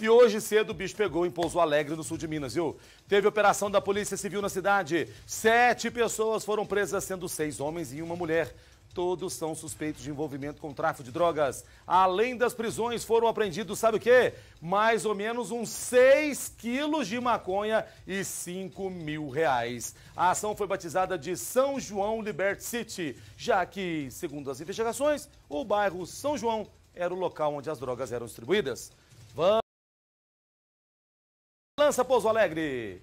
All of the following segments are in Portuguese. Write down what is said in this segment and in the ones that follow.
E hoje cedo o bicho pegou em Pouso Alegre, no sul de Minas, viu? Teve operação da Polícia Civil na cidade. 7 pessoas foram presas, sendo 6 homens e uma mulher. Todos são suspeitos de envolvimento com tráfico de drogas. Além das prisões, foram apreendidos, sabe o quê? Mais ou menos uns 6 quilos de maconha e R$5.000. A ação foi batizada de São João Liberty City, já que, segundo as investigações, o bairro São João era o local onde as drogas eram distribuídas. Vamos! Lança Pouso Alegre!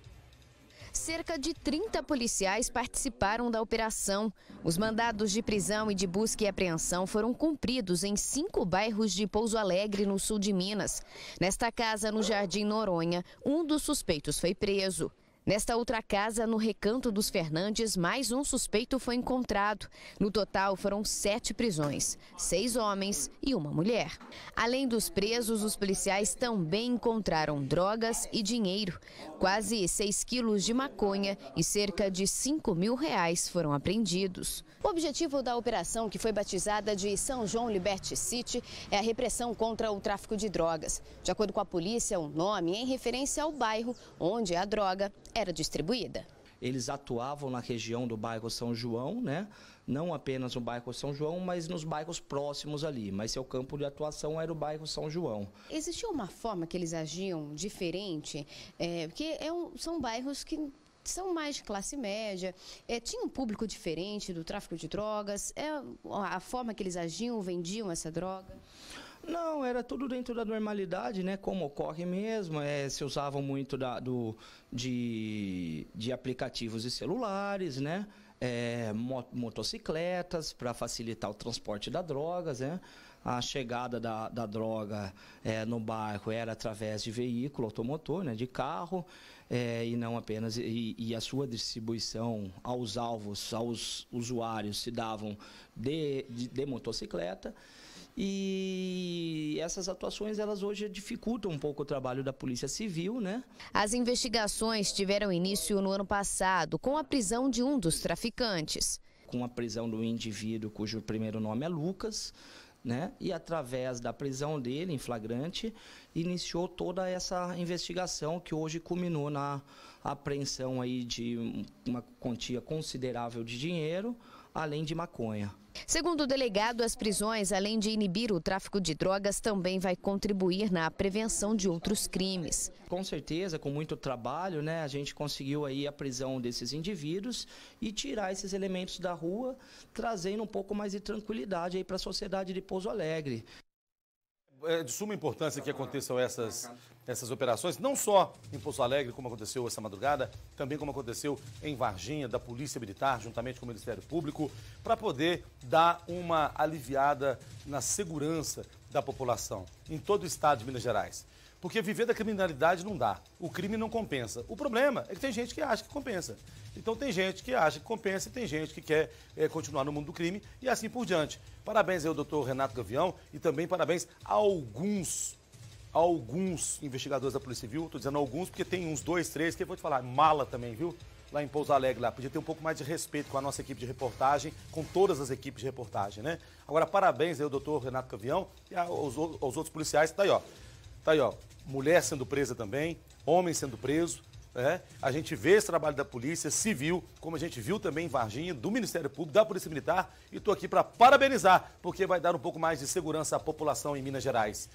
Cerca de 30 policiais participaram da operação. Os mandados de prisão e de busca e apreensão foram cumpridos em 5 bairros de Pouso Alegre, no sul de Minas. Nesta casa, no Jardim Noronha, um dos suspeitos foi preso. Nesta outra casa, no Recanto dos Fernandes, mais um suspeito foi encontrado. No total, foram 7 prisões, 6 homens e uma mulher. Além dos presos, os policiais também encontraram drogas e dinheiro. Quase 6 quilos de maconha e cerca de R$5.000 foram apreendidos. O objetivo da operação, que foi batizada de São João Liberty City, é a repressão contra o tráfico de drogas. De acordo com a polícia, o nome é em referência ao bairro onde a droga era distribuída. Eles atuavam na região do bairro São João, né? Não apenas o bairro São João, mas nos bairros próximos ali. Mas seu campo de atuação era o bairro São João. Existia uma forma que eles agiam diferente? Porque são bairros que são mais de classe média, tinha um público diferente do tráfico de drogas, a forma que eles agiam, vendiam essa droga? Não, era tudo dentro da normalidade, né? Como ocorre mesmo, se usavam muito de aplicativos e celulares, né? Motocicletas para facilitar o transporte da drogas, né? A chegada da droga no bairro era através de veículo automotor, né, de carro, e não apenas. E a sua distribuição aos alvos, aos usuários, se davam de motocicleta. E essas atuações, elas hoje dificultam um pouco o trabalho da Polícia Civil, né? As investigações tiveram início no ano passado, com a prisão de um dos traficantes. Com a prisão do indivíduo cujo primeiro nome é Lucas, né? E através da prisão dele, em flagrante, iniciou toda essa investigação que hoje culminou na apreensão aí de uma quantia considerável de dinheiro, além de maconha. Segundo o delegado, as prisões, além de inibir o tráfico de drogas, também vai contribuir na prevenção de outros crimes. Com certeza, com muito trabalho, né, a gente conseguiu aí a prisão desses indivíduos e tirar esses elementos da rua, trazendo um pouco mais de tranquilidade aí para a sociedade de Pouso Alegre. É de suma importância que aconteçam essas operações, não só em Pouso Alegre, como aconteceu essa madrugada, também como aconteceu em Varginha, da Polícia Militar, juntamente com o Ministério Público, para poder dar uma aliviada na segurança da população, em todo o estado de Minas Gerais. Porque viver da criminalidade não dá, o crime não compensa. O problema é que tem gente que acha que compensa. Então tem gente que acha que compensa e tem gente que quer continuar no mundo do crime e assim por diante. Parabéns ao doutor Renato Gavião e também parabéns a alguns investigadores da Polícia Civil. Estou dizendo alguns porque tem uns 2, 3, que eu vou te falar, mala também, viu? Lá em Pouso Alegre, lá. Podia ter um pouco mais de respeito com a nossa equipe de reportagem, com todas as equipes de reportagem, né? Agora, parabéns ao doutor Renato Gavião e aos outros policiais. Tá aí, ó. Mulher sendo presa também, homem sendo preso. É, a gente vê esse trabalho da Polícia Civil, como a gente viu também em Varginha, do Ministério Público, da Polícia Militar. E estou aqui para parabenizar, porque vai dar um pouco mais de segurança à população em Minas Gerais.